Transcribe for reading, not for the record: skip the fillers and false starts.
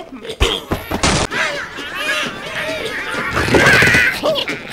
op me.